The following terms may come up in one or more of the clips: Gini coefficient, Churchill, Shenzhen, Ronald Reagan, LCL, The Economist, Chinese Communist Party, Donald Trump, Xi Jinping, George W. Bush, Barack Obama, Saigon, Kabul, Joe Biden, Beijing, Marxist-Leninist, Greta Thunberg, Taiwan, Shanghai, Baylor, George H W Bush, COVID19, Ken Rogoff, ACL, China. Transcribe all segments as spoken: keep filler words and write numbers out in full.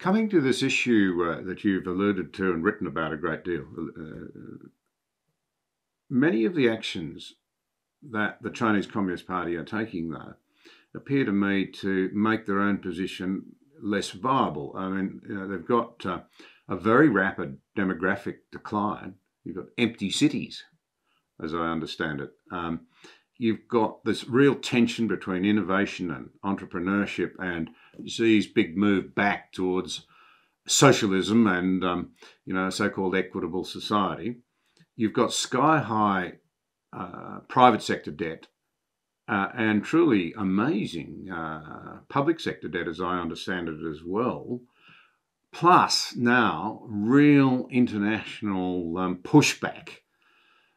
Coming to this issue uh, that you've alluded to and written about a great deal, uh, many of the actions that the Chinese Communist Party are taking, though, appear to me to make their own position less viable. I mean, you know, they've got uh, a very rapid demographic decline. You've got empty cities, as I understand it. Um, you've got this real tension between innovation and entrepreneurship and Xi's big move back towards socialism and, um, you know, so-called equitable society. You've got sky-high uh, private sector debt uh, and truly amazing uh, public sector debt, as I understand it as well, plus now real international um, pushback.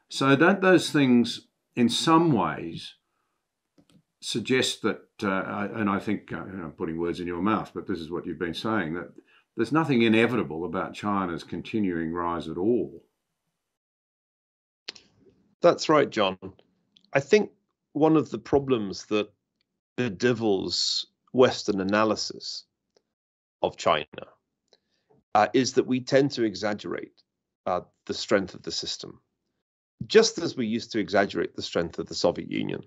So don't those things in some ways suggest that, uh, and I think uh, I'm putting words in your mouth, but this is what you've been saying, that there's nothing inevitable about China's continuing rise at all. That's right, John. I think one of the problems that bedevils Western analysis of China uh, is that we tend to exaggerate uh, the strength of the system. Just as we used to exaggerate the strength of the Soviet Union,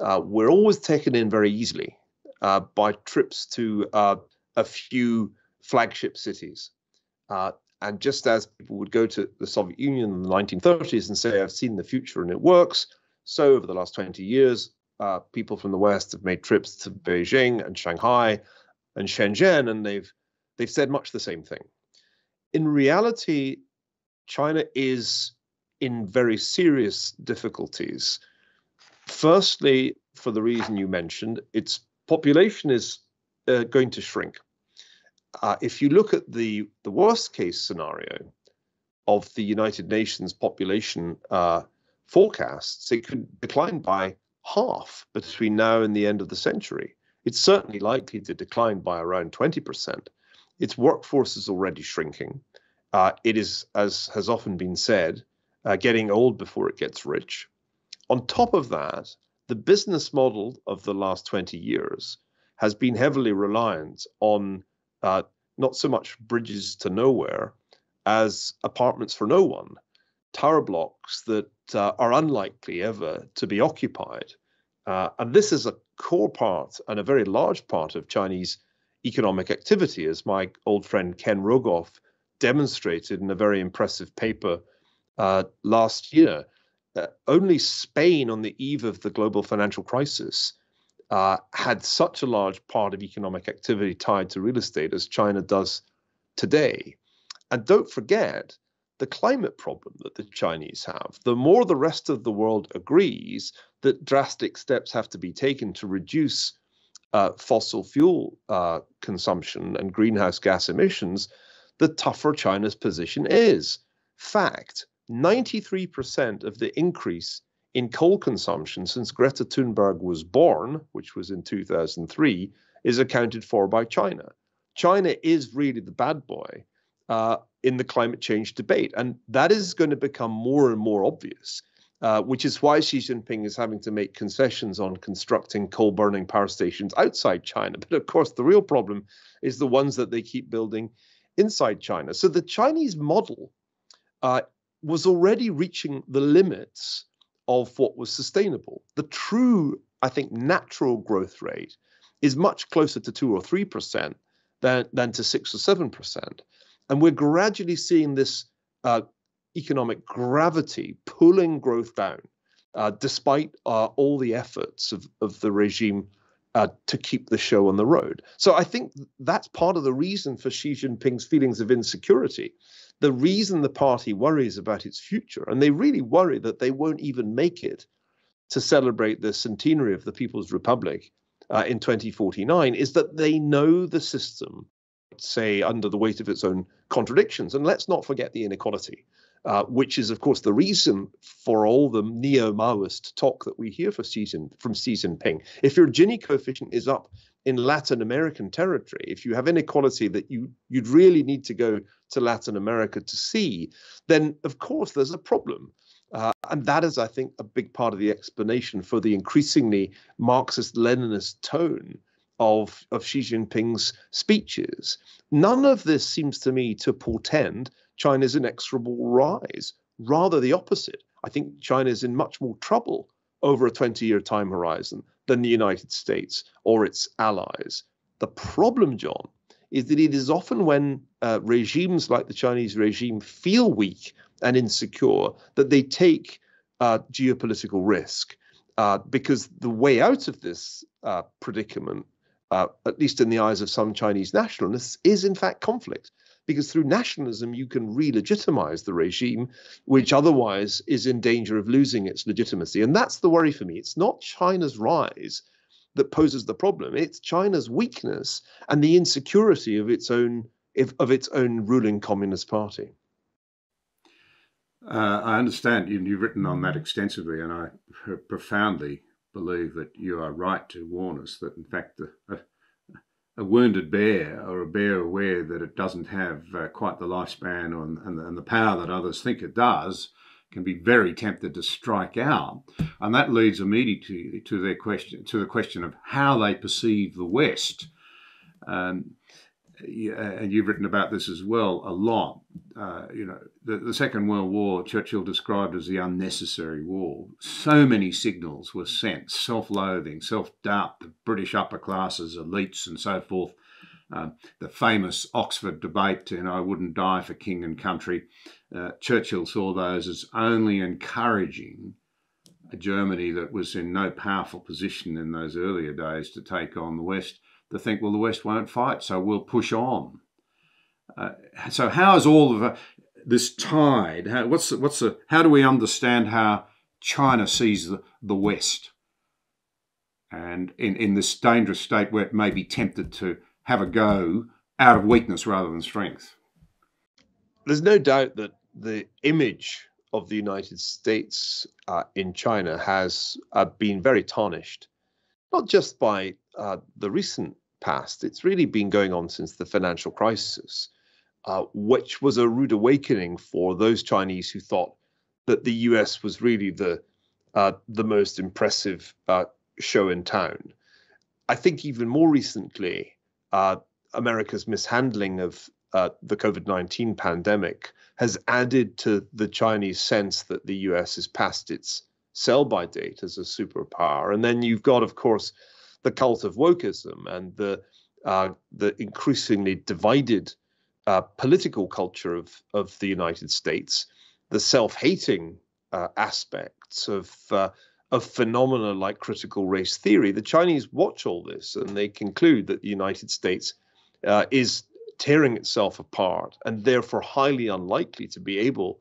uh, we're always taken in very easily uh, by trips to uh, a few flagship cities. Uh, and just as people would go to the Soviet Union in the nineteen thirties and say, I've seen the future and it works. So over the last twenty years, uh, people from the West have made trips to Beijing and Shanghai and Shenzhen, and they've they've said much the same thing. In reality, China is in very serious difficulties. Firstly, for the reason you mentioned, its population is uh, going to shrink. Uh, if you look at the, the worst case scenario of the United Nations population uh, forecasts, it could decline by half between now and the end of the century. It's certainly likely to decline by around twenty percent. Its workforce is already shrinking. Uh, it is, as has often been said, Uh, getting old before it gets rich. On top of that, the business model of the last twenty years has been heavily reliant on uh, not so much bridges to nowhere as apartments for no one, tower blocks that uh, are unlikely ever to be occupied. Uh, and this is a core part and a very large part of Chinese economic activity, as my old friend Ken Rogoff demonstrated in a very impressive paper Uh, last year. Uh, only Spain on the eve of the global financial crisis uh, had such a large part of economic activity tied to real estate as China does today. And don't forget the climate problem that the Chinese have. The more the rest of the world agrees that drastic steps have to be taken to reduce uh, fossil fuel uh, consumption and greenhouse gas emissions, the tougher China's position is. Fact. ninety-three percent of the increase in coal consumption since Greta Thunberg was born, which was in two thousand three, is accounted for by China. China is really the bad boy uh, in the climate change debate. And that is going to become more and more obvious, uh, which is why Xi Jinping is having to make concessions on constructing coal-burning power stations outside China. But of course, the real problem is the ones that they keep building inside China. So the Chinese model uh, was already reaching the limits of what was sustainable. The true, I think, natural growth rate is much closer to two or three percent than than to six or seven percent, and we're gradually seeing this uh, economic gravity pulling growth down, uh, despite uh, all the efforts of of the regime uh, to keep the show on the road. So I think that's part of the reason for Xi Jinping's feelings of insecurity. The reason the party worries about its future, and they really worry that they won't even make it to celebrate the centenary of the People's Republic uh, in twenty forty-nine, is that they know the system, say, under the weight of its own contradictions. And let's not forget the inequality, uh, which is, of course, the reason for all the neo-Maoist talk that we hear for Xi Jinping, from Xi Jinping. If your Gini coefficient is up in Latin American territory, if you have inequality that you, you'd really need to go to Latin America to see, then of course there's a problem. Uh, and that is, I think, a big part of the explanation for the increasingly Marxist-Leninist tone of, of Xi Jinping's speeches. None of this seems to me to portend China's inexorable rise, rather the opposite. I think China's in much more trouble over a twenty-year time horizon than the United States or its allies. The problem, John, is that it is often when uh, regimes like the Chinese regime feel weak and insecure that they take uh, geopolitical risk, uh, because the way out of this uh, predicament, uh, at least in the eyes of some Chinese nationalists, is in fact conflict. Because through nationalism, you can re-legitimize the regime, which otherwise is in danger of losing its legitimacy. And that's the worry for me. It's not China's rise that poses the problem. It's China's weakness and the insecurity of its own of its own ruling Communist Party. Uh, I understand you, you've written on that extensively, and I profoundly believe that you are right to warn us that, in fact, the, uh, a wounded bear, or a bear aware that it doesn't have uh, quite the lifespan or, and, and the power that others think it does, can be very tempted to strike out. And that leads immediately to, to their question, to the question of how they perceive the West. Um, and you've written about this as well a lot. Uh, you know, the, the Second World War, Churchill described as the unnecessary war. So many signals were sent: self-loathing, self-doubt, the British upper classes, elites, and so forth. Uh, the famous Oxford debate, you know, I wouldn't die for king and country. Uh, Churchill saw those as only encouraging a Germany that was in no powerful position in those earlier days to take on the West, to think, well, the West won't fight, so we'll push on. Uh, so how is all of a, this tide? How, what's the, what's the, how do we understand how China sees the, the West? And in, in this dangerous state where it may be tempted to have a go out of weakness rather than strength. There's no doubt that the image of the United States uh, in China has uh, been very tarnished, not just by uh, the recent past. It's really been going on since the financial crisis, uh, which was a rude awakening for those Chinese who thought that the U S was really the, uh, the most impressive uh, show in town. I think even more recently, Uh, America's mishandling of uh, the COVID nineteen pandemic has added to the Chinese sense that the U S is past its sell-by date as a superpower. And then you've got, of course, the cult of wokeism and the uh, the increasingly divided uh, political culture of, of the United States, the self-hating uh, aspects of uh, of phenomena like critical race theory. The Chinese watch all this and they conclude that the United States uh, is tearing itself apart and therefore highly unlikely to be able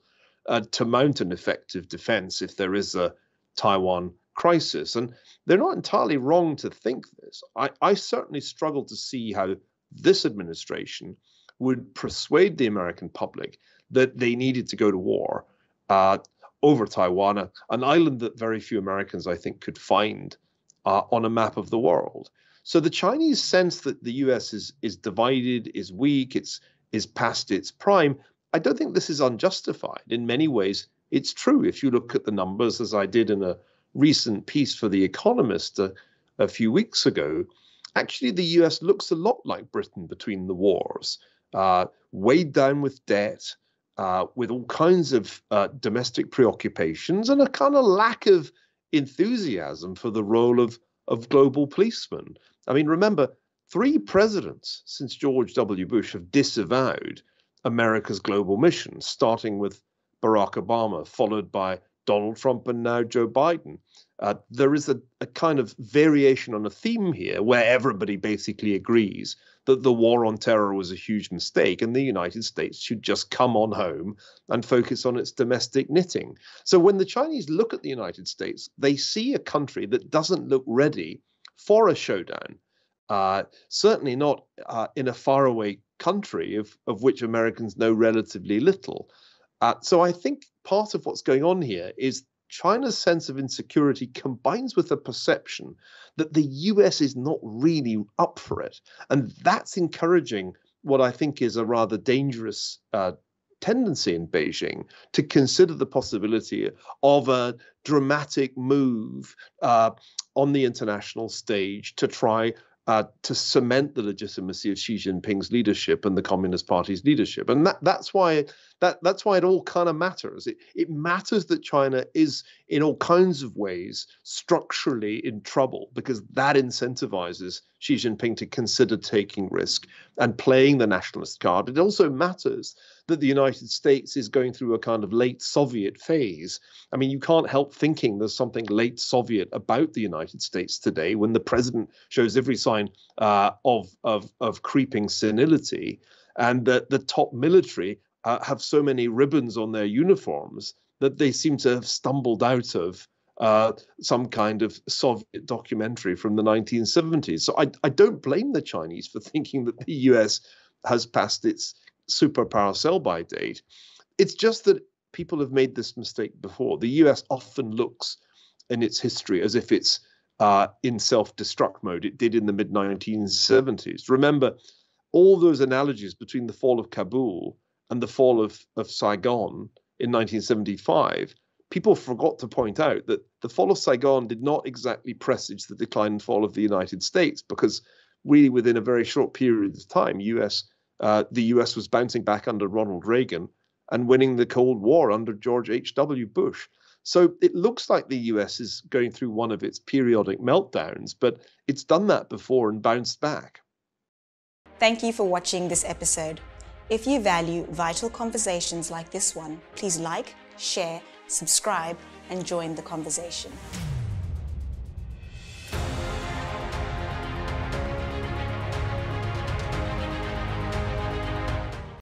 uh, to mount an effective defense if there is a Taiwan crisis. And they're not entirely wrong to think this. I, I certainly struggle to see how this administration would persuade the American public that they needed to go to war uh, over Taiwan, an island that very few Americans, I think, could find uh, on a map of the world. So the Chinese sense that the U S is is divided, is weak, it's is past its prime. I don't think this is unjustified. In many ways, it's true. If you look at the numbers, as I did in a recent piece for The Economist a, a few weeks ago, actually the U S looks a lot like Britain between the wars, uh, weighed down with debt, Uh, with all kinds of uh, domestic preoccupations and a kind of lack of enthusiasm for the role of, of global policemen. I mean, remember, three presidents since George W. Bush have disavowed America's global mission, starting with Barack Obama, followed by Donald Trump and now Joe Biden. Uh, there is a, a kind of variation on a theme here where everybody basically agrees that the war on terror was a huge mistake and the United States should just come on home and focus on its domestic knitting. So when the Chinese look at the United States, they see a country that doesn't look ready for a showdown, uh, certainly not uh, in a faraway country of, of which Americans know relatively little. Uh, so I think part of what's going on here is China's sense of insecurity combines with a perception that the U S is not really up for it. And that's encouraging what I think is a rather dangerous uh, tendency in Beijing to consider the possibility of a dramatic move uh, on the international stage to try uh, to cement the legitimacy of Xi Jinping's leadership and the Communist Party's leadership. And that, that's why that that's why it all kind of matters. It, it matters that China is in all kinds of ways structurally in trouble, because that incentivizes Xi Jinping to consider taking risk and playing the nationalist card. It also matters that the United States is going through a kind of late Soviet phase. I mean, you can't help thinking there's something late Soviet about the United States today, when the president shows every sign uh, of, of, of creeping senility, and that the top military uh, have so many ribbons on their uniforms that they seem to have stumbled out of uh, some kind of Soviet documentary from the nineteen seventies. So I, I don't blame the Chinese for thinking that the U S has passed its superpower sell-by date. It's just that people have made this mistake before. The U S often looks in its history as if it's uh, in self-destruct mode. It did in the mid nineteen seventies. Remember, all those analogies between the fall of Kabul and the fall of, of Saigon in nineteen seventy-five, people forgot to point out that the fall of Saigon did not exactly presage the decline and fall of the United States, because really within a very short period of time, U S Uh, the U S was bouncing back under Ronald Reagan and winning the Cold War under George H W Bush. So it looks like the U S is going through one of its periodic meltdowns, but it's done that before and bounced back. Thank you for watching this episode. If you value vital conversations like this one, please like, share, subscribe, and join the conversation.